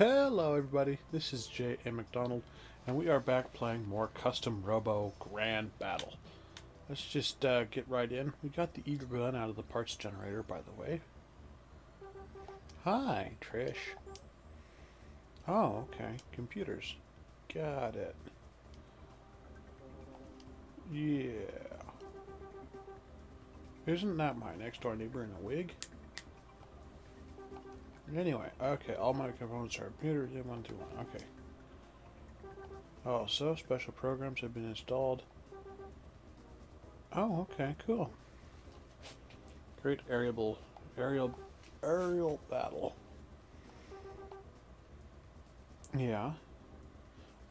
Hello everybody, this is J. A. McDonald, and we are back playing more Custom Robo Grand Battle. Let's just get right in. We got the eager gun out of the parts generator, by the way. Hi, Trish. Oh, okay. Computers. Got it. Yeah. Isn't that my next door neighbor in a wig? Anyway, okay, all my components are computers, in 121, okay. Oh, so special programs have been installed. Oh, okay, cool. Great aerial battle. Yeah.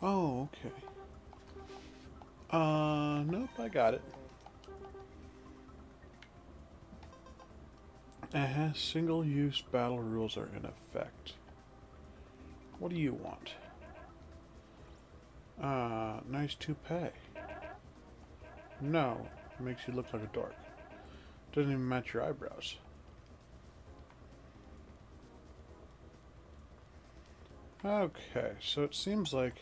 Oh, okay. Nope, I got it. Uh-huh, single-use battle rules are in effect. What do you want? Nice toupee. No, it makes you look like a dork. Doesn't even match your eyebrows. Okay, so it seems like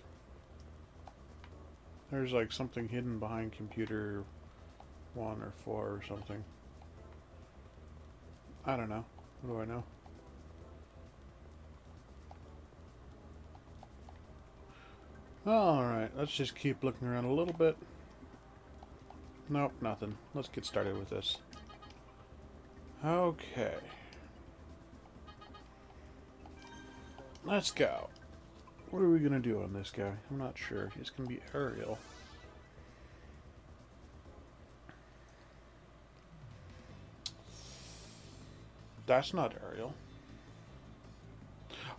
there's like something hidden behind computer 1 or 4 or something. I don't know. What do I know? Alright, let's just keep looking around a little bit. Nope, nothing. Let's get started with this. Okay. Let's go. What are we going to do on this guy? I'm not sure. He's going to be Ariel. That's not Ariel.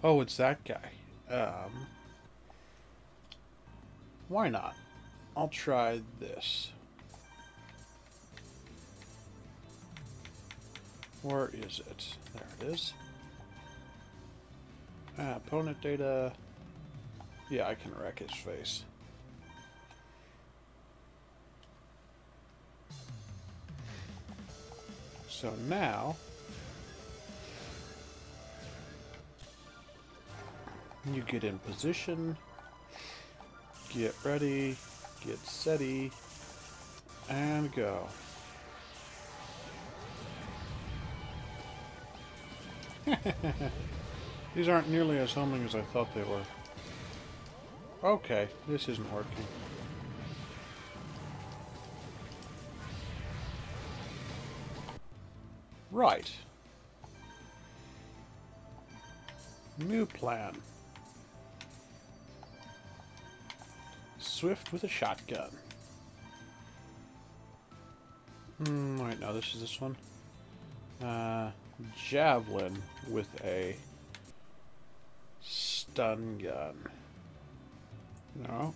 Oh, it's that guy. Why not? I'll try this. Where is it? There it is. Opponent data. Yeah, I can wreck his face. So now... you get in position, get ready, get steady, and go. These aren't nearly as homing as I thought they were. Okay, this isn't working. Right. New plan. Swift with a shotgun. Wait, no, this is this one. Javelin with a stun gun. No.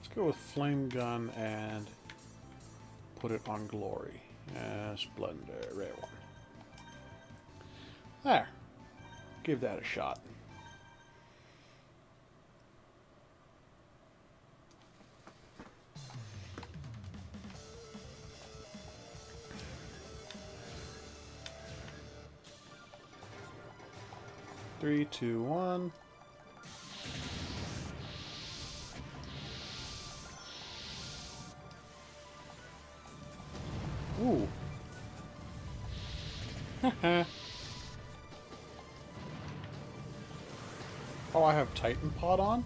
Let's go with flame gun and put it on glory. Splendor, rare one. There. Give that a shot. Three, two, one. Ooh. Oh, I have Titan Pod on?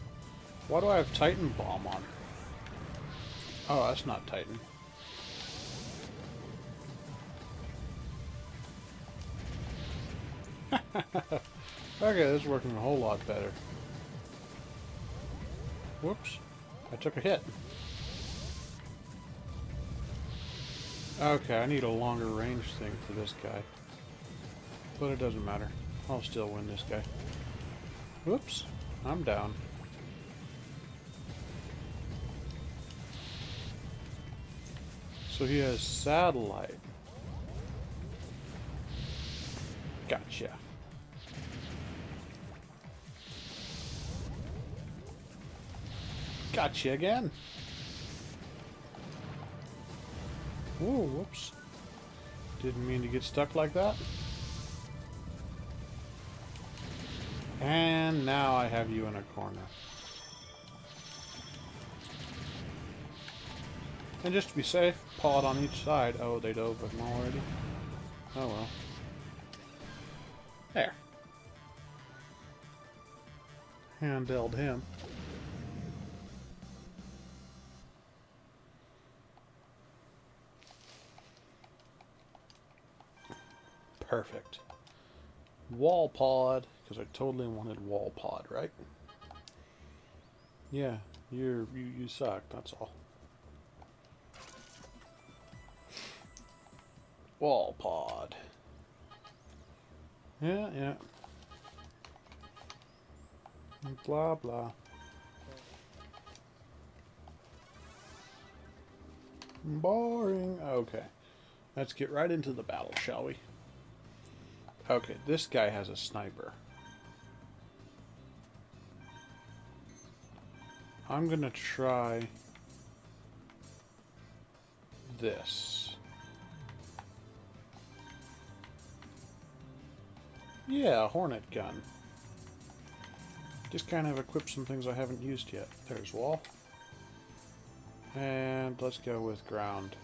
Why do I have Titan Bomb on? Oh, that's not Titan. Okay, this is working a whole lot better. Whoops. I took a hit. Okay, I need a longer range thing for this guy. But it doesn't matter. I'll still win this guy. Whoops. I'm down. So he has satellite. Gotcha. Gotcha again. Ooh, whoops. Didn't mean to get stuck like that. And now I have you in a corner. And just to be safe, paw it on each side. Oh, they'd open already. Oh well. There. Handled him. Perfect. Wall pod, because I totally wanted wall pod, right? Yeah, you suck, that's all. Wall pod. Yeah. Blah, blah. Boring. Okay. Let's get right into the battle, shall we? Okay, this guy has a sniper. I'm gonna try this. Yeah, a hornet gun. Just kind of equip some things I haven't used yet. There's wall. And let's go with ground.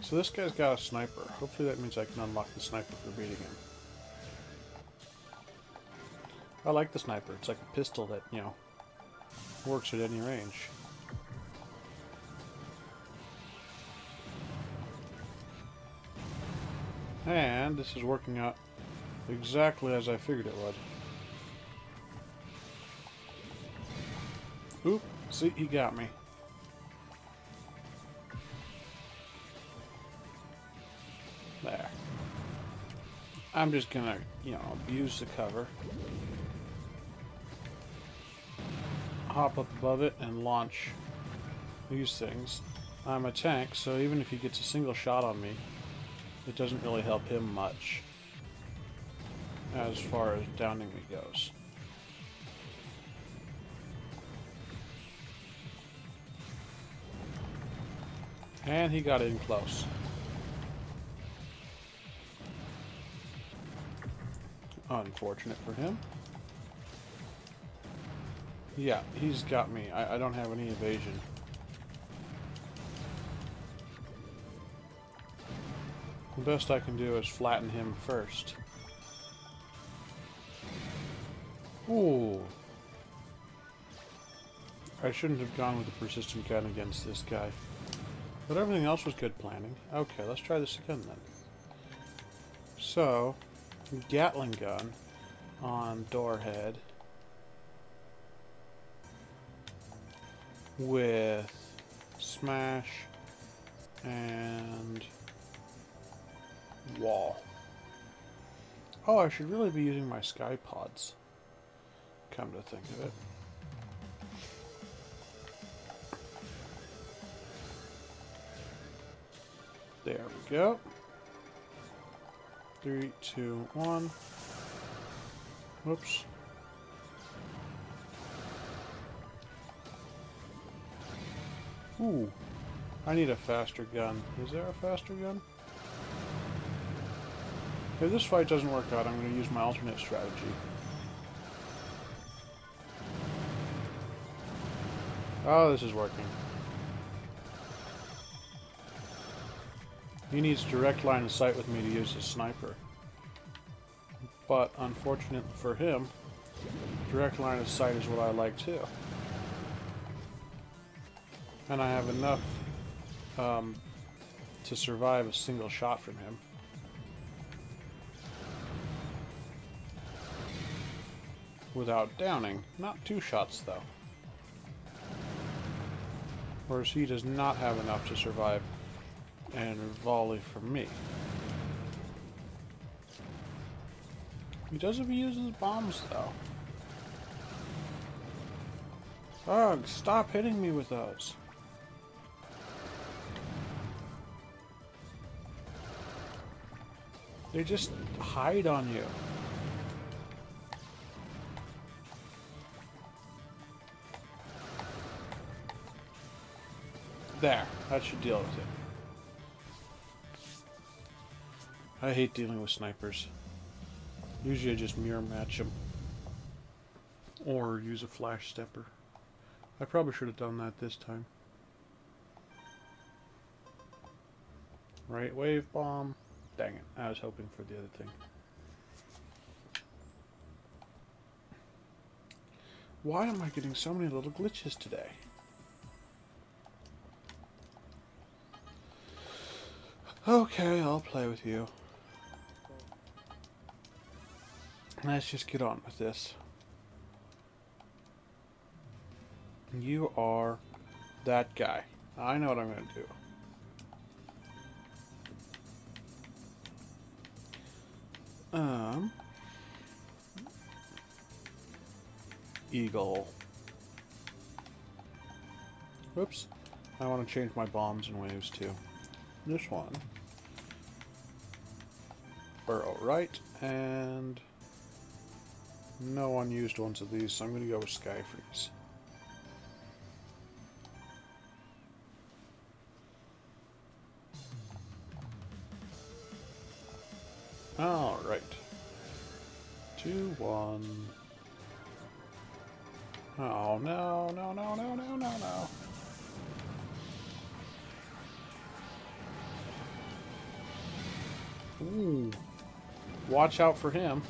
So this guy's got a sniper. Hopefully that means I can unlock the sniper for beating him. I like the sniper. It's like a pistol that, you know, works at any range. And this is working out exactly as I figured it would. Oop, see, he got me. There. I'm just gonna, you know, abuse the cover. Hop up above it and launch these things. I'm a tank, so even if he gets a single shot on me, it doesn't really help him much as far as downing me goes. And he got in close. Unfortunate for him. Yeah, he's got me. I don't have any evasion. The best I can do is flatten him first. Ooh. I shouldn't have gone with the persistent gun against this guy. But everything else was good planning. Okay, let's try this again then. So, Gatling gun on Doorhead with smash and wall. Oh, I should really be using my sky pods, come to think of it. There we go. 3, 2, 1. Whoops. Ooh. I need a faster gun. Is there a faster gun? If this fight doesn't work out, I'm going to use my alternate strategy. Oh, this is working. He needs direct line of sight with me to use his sniper. But, unfortunately for him, direct line of sight is what I like too. And I have enough to survive a single shot from him. Without downing. Not 2 shots, though. Whereas he does not have enough to survive and volley from me. He does abuse his bombs, though. Ugh, stop hitting me with those. They just hide on you. There, that should deal with it. I hate dealing with snipers. Usually I just mirror match them. Or use a flash stepper. I probably should have done that this time. Right wave bomb. Dang it, I was hoping for the other thing. Why am I getting so many little glitches today? Okay, I'll play with you. Let's just get on with this. You are that guy. I know what I'm going to do. Eagle. Whoops. I want to change my bombs and waves too. This one. Burrow right, and no unused ones of these, so I'm going to go with Sky Freeze. Alright. 2-1. Oh no, no, no, no, no, no, no. Ooh. Watch out for him.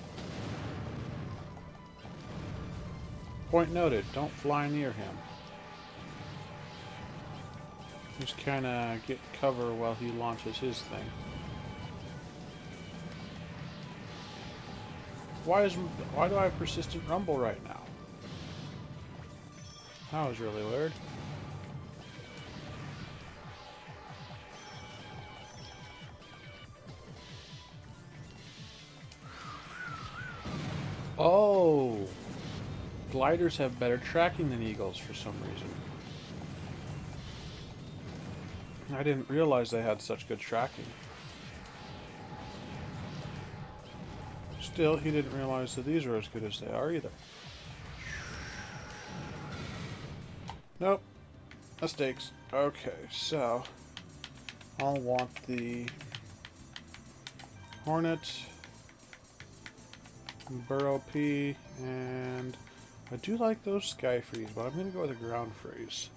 Point noted, don't fly near him. Just kind of get cover while he launches his thing. Why do I have persistent rumble right now? That was really weird. Oh! Gliders have better tracking than eagles for some reason. I didn't realize they had such good tracking. Still, he didn't realize that these are as good as they are either. Nope. Mistakes. Okay, so I'll want the Hornet, Burrow P, and I do like those Sky Freeze, but I'm going to go with a Ground Freeze.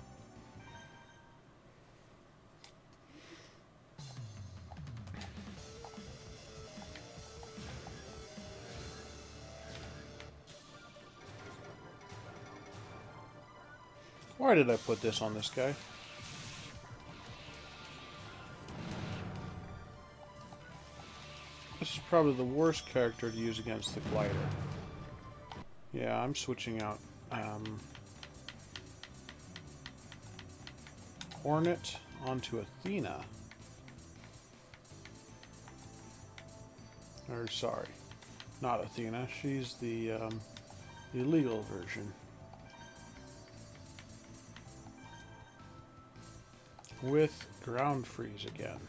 Why did I put this on this guy? This is probably the worst character to use against the glider. Yeah, I'm switching out Hornet onto Athena. Or sorry, not Athena. She's the illegal version. With ground freeze again.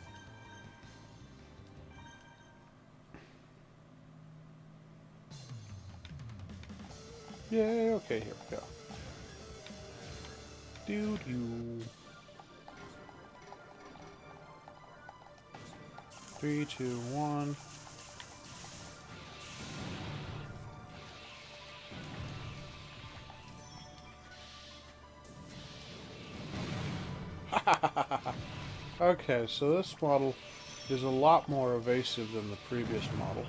Yay, okay, here we go. Doo-doo. 3, 2, 1. Okay, so this model is a lot more evasive than the previous model.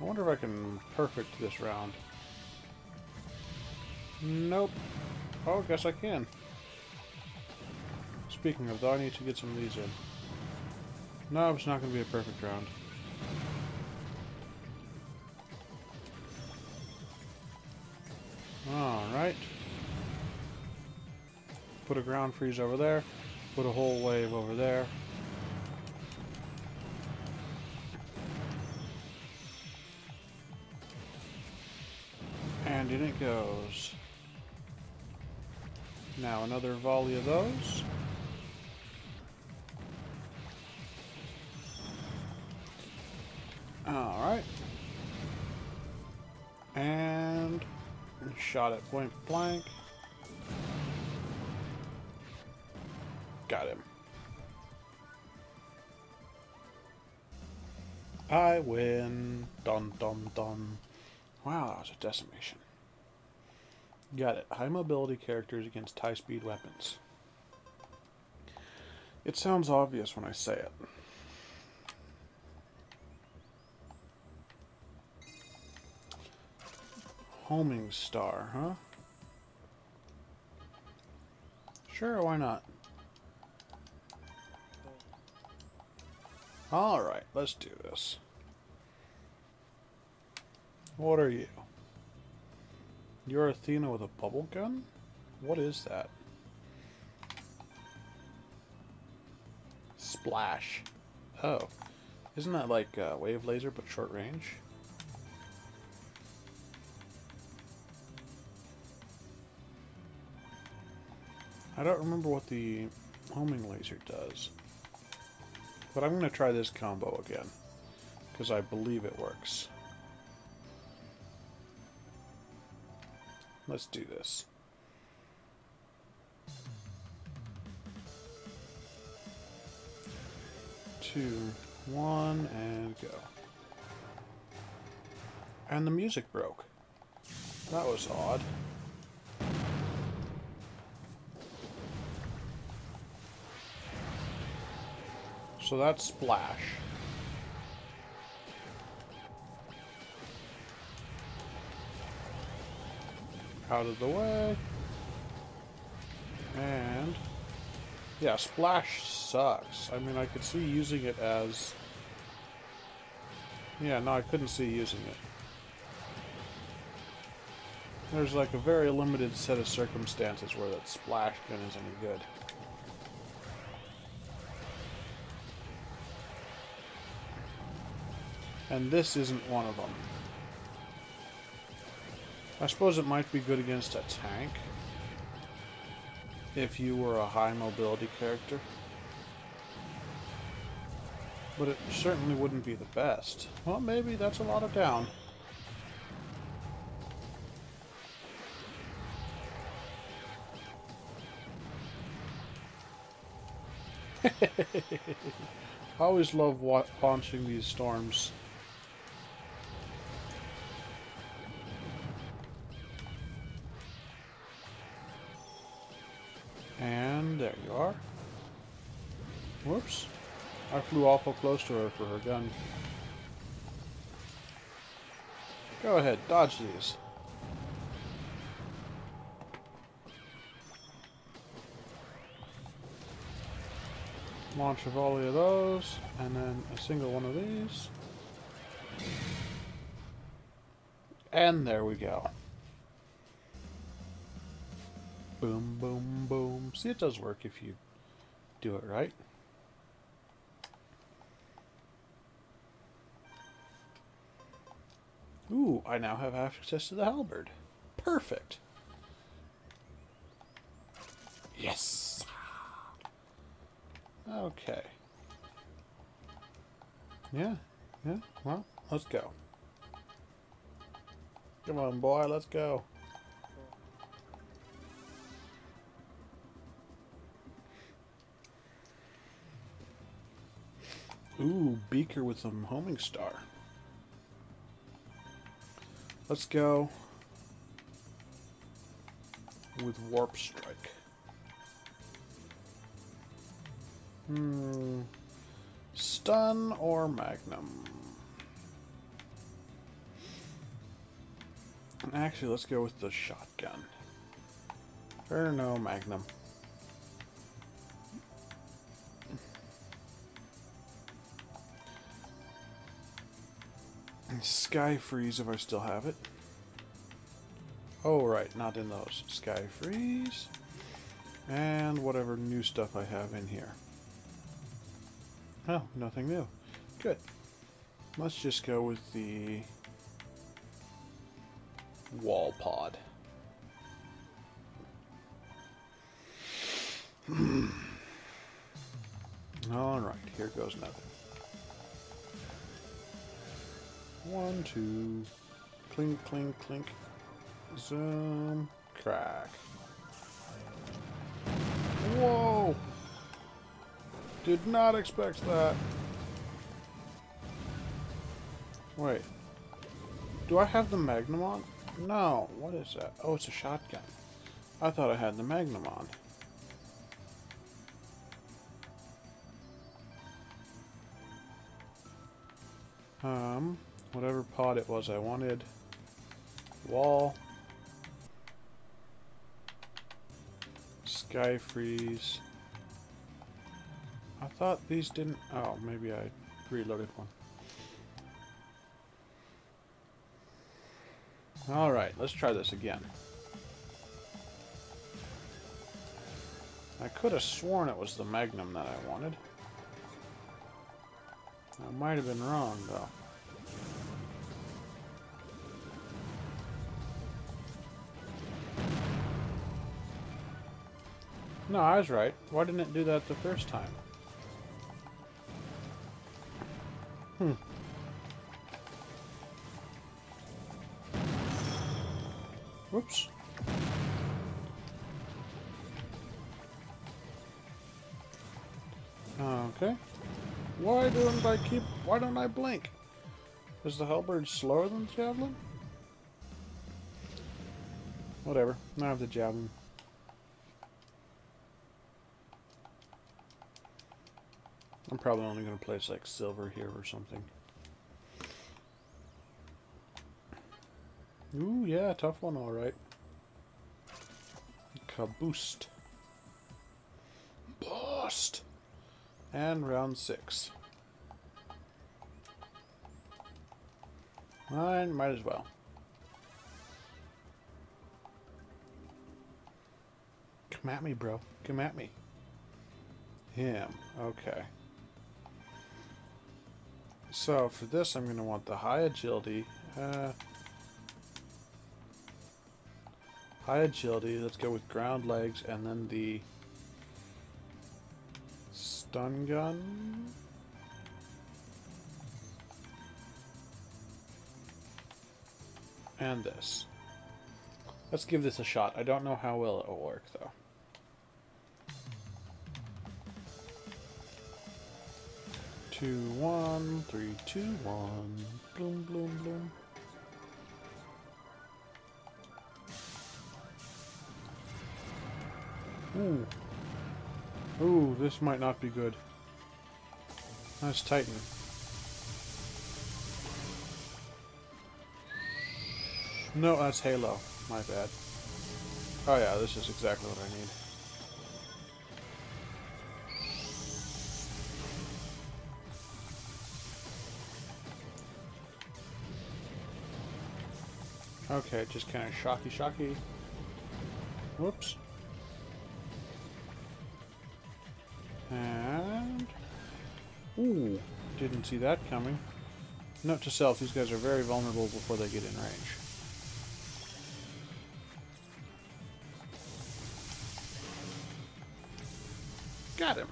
I wonder if I can perfect this round. Nope. Oh, I guess I can. Speaking of, though, I need to get some of these in. No, it's not going to be a perfect round. Alright. Put a ground freeze over there. Put a whole wave over there. And in it goes. Now another volley of those. Alright. And shot at point blank. Got him. I win. Dun, dun, dun. Wow, that was a decimation. Got it. High mobility characters against high speed weapons. It sounds obvious when I say it. Homing star, huh? Sure, why not? Alright, let's do this. What are you? You're Athena with a bubble gun? What is that? Splash. Oh. Isn't that like a wave laser but short range? I don't remember what the homing laser does. But I'm going to try this combo again, because I believe it works. Let's do this. Two, one, and go. And the music broke. That was odd. So that's splash. Out of the way. And yeah, splash sucks. I mean, I could see using it as... yeah, no, I couldn't see using it. There's like a very limited set of circumstances where that splash gun is any good. And this isn't one of them. I suppose it might be good against a tank. If you were a high mobility character. But it certainly wouldn't be the best. Well, maybe that's a lot of down. I always love launching these storms. And there you are. Whoops. I flew awful close to her for her gun. Go ahead, dodge these. Launch a volley of those, and then a single one of these. And there we go. Boom, boom, boom. See, it does work if you do it right. Ooh, I now have access to the halberd. Perfect. Yes. Okay. Yeah, yeah. Well, let's go. Come on, boy, let's go. Ooh, beaker with some homing star. Let's go with warp strike. Hmm. Stun or magnum? Actually, let's go with the shotgun. Or no, magnum. Sky freeze if I still have it. Oh right, not in those. Sky freeze. And whatever new stuff I have in here. Oh, nothing new. Good. Let's just go with the wall pod. Alright, here goes nothing. One, two, clink, clink, clink, zoom, crack. Whoa! Did not expect that. Wait. Do I have the Magnum on? No. What is that? Oh, it's a shotgun. I thought I had the Magnum on. Whatever pod it was I wanted. Wall. Sky freeze. I thought these didn't... Oh, maybe I reloaded one. Alright, let's try this again. I could have sworn it was the Magnum that I wanted. I might have been wrong, though. No, I was right. Why didn't it do that the first time? Hmm. Whoops. Okay. Why don't I blink? Is the halberd slower than the javelin? Whatever. I have the javelin. I'm probably only going to place like silver here or something. Ooh, yeah, tough one, all right. Kaboost. Bust! And round 6. Mine, might as well. Come at me, bro. Come at me. Him. Okay. So, for this, I'm going to want the high agility. High agility, let's go with ground legs, and then the stun gun. And this. Let's give this a shot. I don't know how well it will work, though. Two, one, three, two, one. Bloom, bloom, bloom. Ooh. Ooh, this might not be good. Nice Titan. No, that's Halo. My bad. Oh yeah, this is exactly what I need. Okay, just kind of shocky. Whoops. And... Ooh, didn't see that coming. Note to self, these guys are very vulnerable before they get in range. Got him!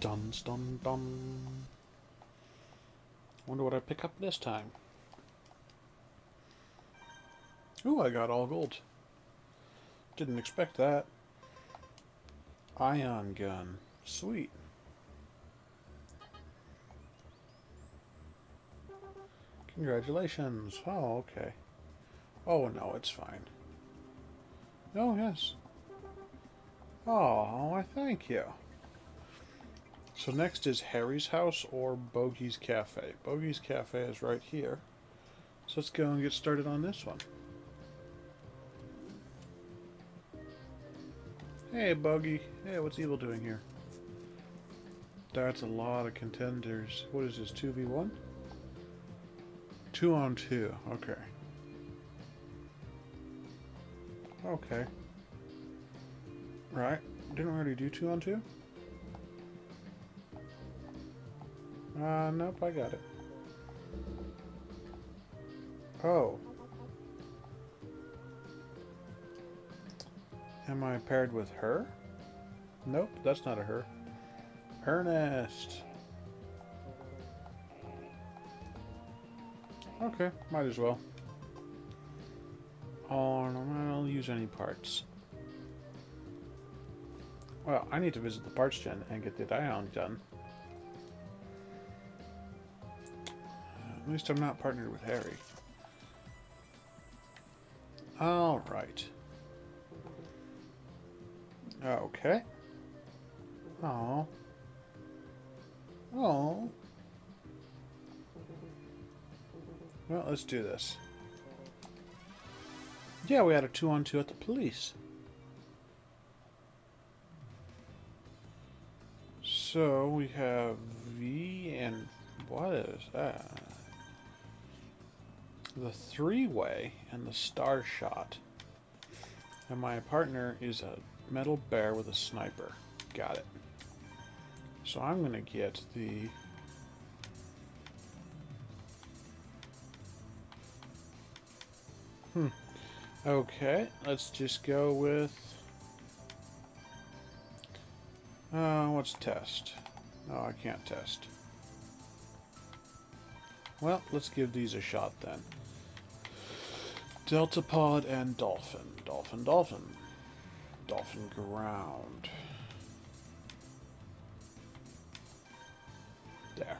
Dun-dun-dun. Wonder what I pick up this time. Ooh, I got all gold. Didn't expect that. Ion gun. Sweet. Congratulations. Oh, okay. Oh, no, it's fine. Oh, yes. Oh, I thank you. So next is Harry's House or Bogey's Cafe. Bogey's Cafe is right here. So let's go and get started on this one. Hey, Bogey. Hey, what's Evil doing here? That's a lot of contenders. What is this, 2v1? 2-on-2, okay. Okay. Right, didn't we already do 2-on-2? Nope, I got it. Oh. Am I paired with her? Nope, that's not a her. Ernest. Okay, might as well. Oh, I'll use any parts. Well, I need to visit the parts gen and get the ion done. At least I'm not partnered with Harry. Alright. Okay. Oh. Oh. Well, let's do this. Yeah, we had a 2-on-2 at the police. So we have V and what is that? The three-way and the star shot. And my partner is a metal bear with a sniper. Got it. So I'm going to get the... Okay, let's just go with... Let's test. No, I can't test. Well, let's give these a shot then. Deltapod and dolphin. Dolphin, dolphin. Dolphin ground. There.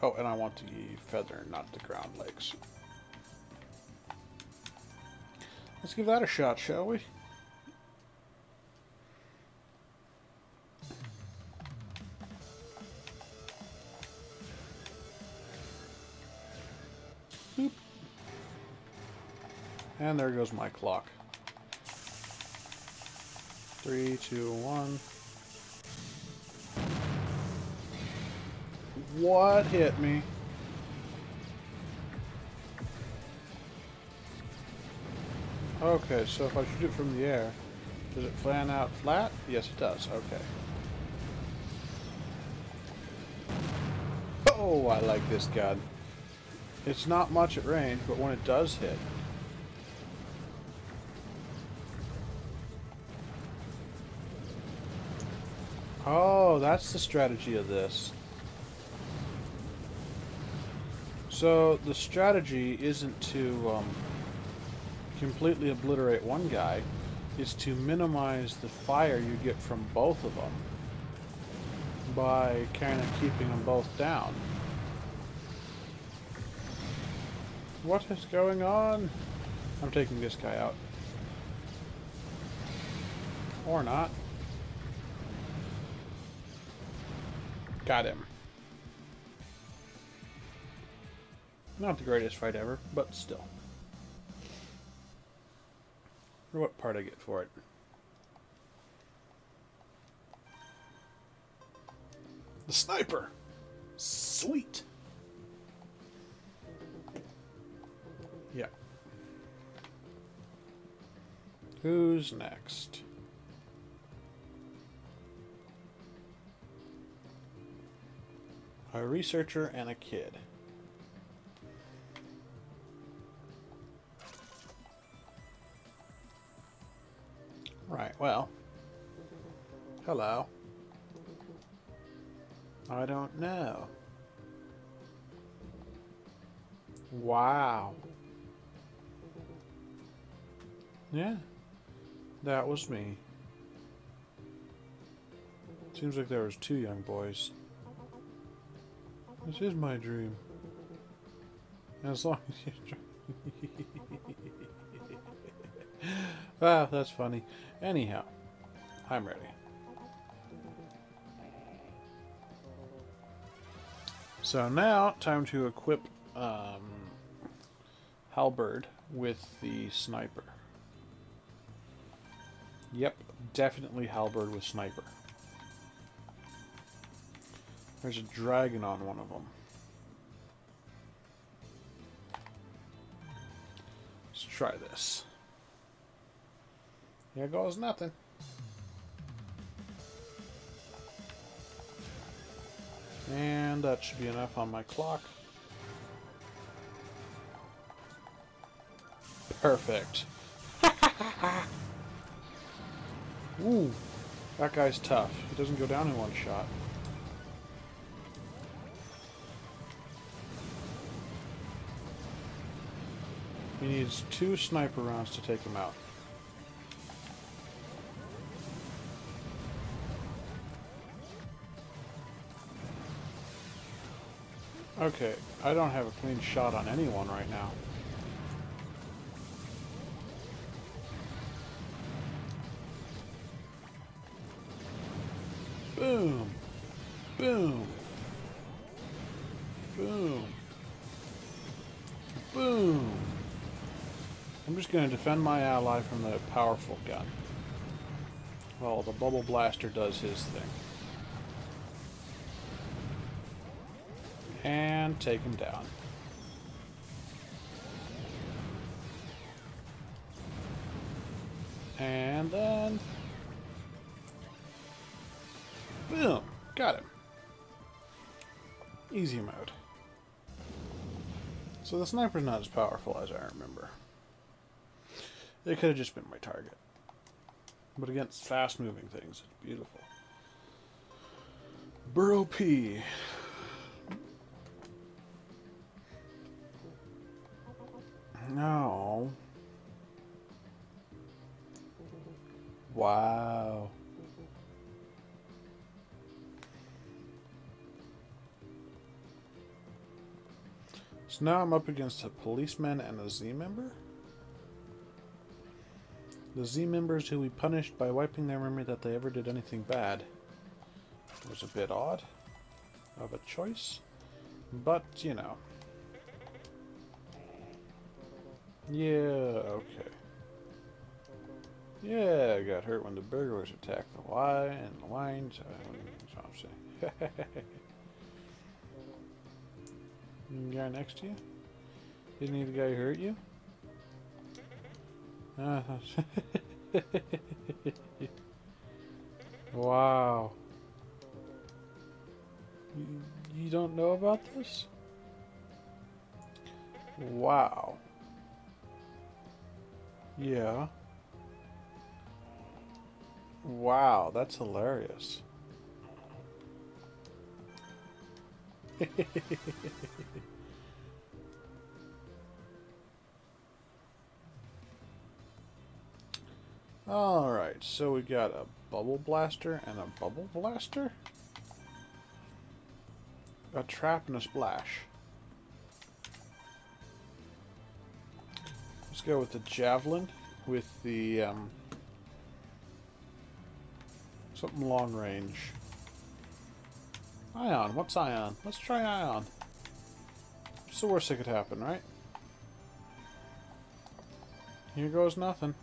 Oh, and I want the feather, not the ground legs. Let's give that a shot, shall we? Boop. And there goes my clock. 3, 2, 1. What hit me? Okay, so if I shoot it from the air, does it fan out flat? Yes, it does. Okay. Oh, I like this gun. It's not much at range, but when it does hit... Oh, that's the strategy of this. So, the strategy isn't to... completely obliterate one guy, is to minimize the fire you get from both of them by kind of keeping them both down. What is going on? I'm taking this guy out. Or not. Got him. Not the greatest fight ever, but still. What part I get for it. The sniper! Sweet! Yeah. Who's next? A researcher and a kid. Right, well, hello. I don't know. Wow. Yeah, that was me. Seems like there was 2 young boys. This is my dream. As long as you Ah, that's funny. Anyhow, I'm ready. So now, time to equip Halberd with the sniper. Yep, definitely Halberd with sniper. There's a dragon on one of them. Let's try this. Here goes nothing. And that should be enough on my clock. Perfect. Ooh, that guy's tough. He doesn't go down in one shot. He needs 2 sniper rounds to take him out. Okay, I don't have a clean shot on anyone right now. Boom. Boom. Boom. Boom. I'm just going to defend my ally from the powerful gun. Well, the bubble blaster does his thing. And take him down. And then... boom! Got him. Easy mode. So the sniper's not as powerful as I remember. It could have just been my target. But against fast-moving things, it's beautiful. Burrow P. No. Wow. So now I'm up against a policeman and a Z member? The Z members who we punished by wiping their memory that they ever did anything bad. It was a bit odd of a choice, but you know. Yeah, okay. Yeah, I got hurt when the burglars attacked the Y and the lines. That's what I'm saying. The guy next to you? Isn't he the guy who hurt you? Wow. You don't know about this? Wow. Yeah. Wow, that's hilarious. Alright, so we got a bubble blaster and a bubble blaster? A trap and a splash. Let's go with the javelin with the something long range. Ion, what's ion? Let's try ion. It's the worst that could happen, right? Here goes nothing.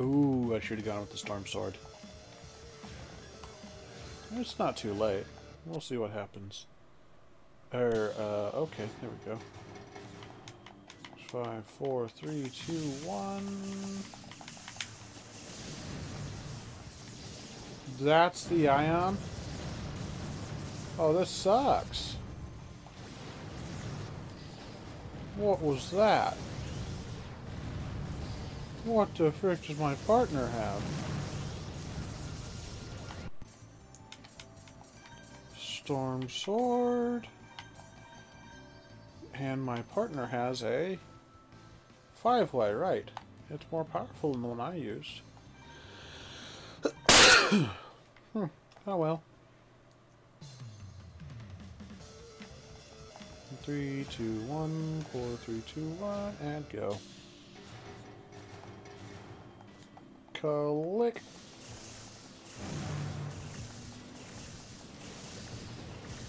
Ooh, I should have gone with the storm sword. It's not too late. We'll see what happens. Okay, there we go. 5, 4, 3, 2, 1. That's the ion? Oh, this sucks. What was that? What the frick does my partner have? Storm sword. And my partner has a 5-way, right? It's more powerful than the one I used. Oh well. 3, 2, 1, 4, 3, 2, 1, and go. Click.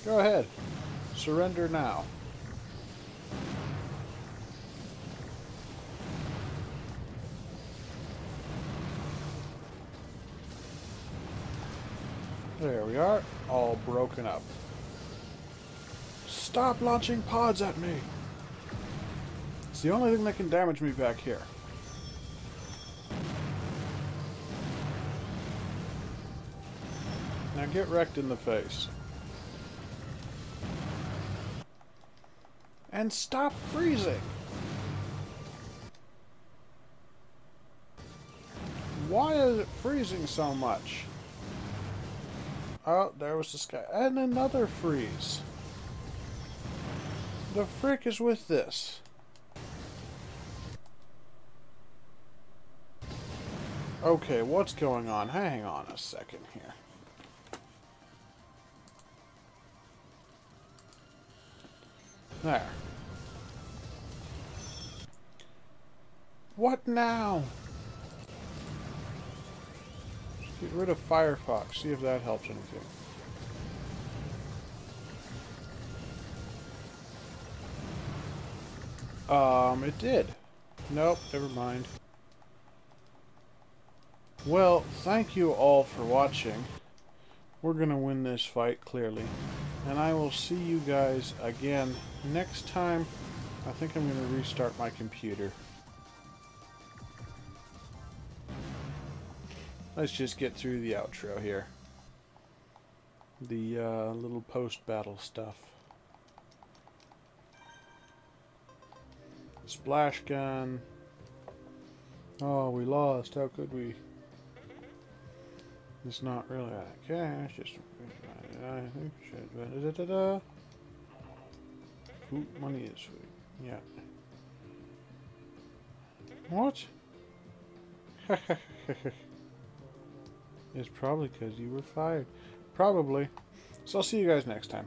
Go ahead. Surrender now. There we are, all broken up. Stop launching pods at me! It's the only thing that can damage me back here. Now get wrecked in the face. And stop freezing! Why is it freezing so much? Oh, there was the sky. And another freeze. The frick is with this? Okay, what's going on? Hang on a second here. There. What now? Get rid of Firefox. See if that helps anything. It did. Nope, never mind. Well, thank you all for watching. We're gonna win this fight, clearly. And I will see you guys again next time. I think I'm gonna restart my computer. Let's just get through the outro here. The little post-battle stuff. Splash gun. Oh, we lost. How could we? It's not really that cash. Just Oop, money is sweet. Yeah. What? It's probably because you were fired. Probably. So I'll see you guys next time.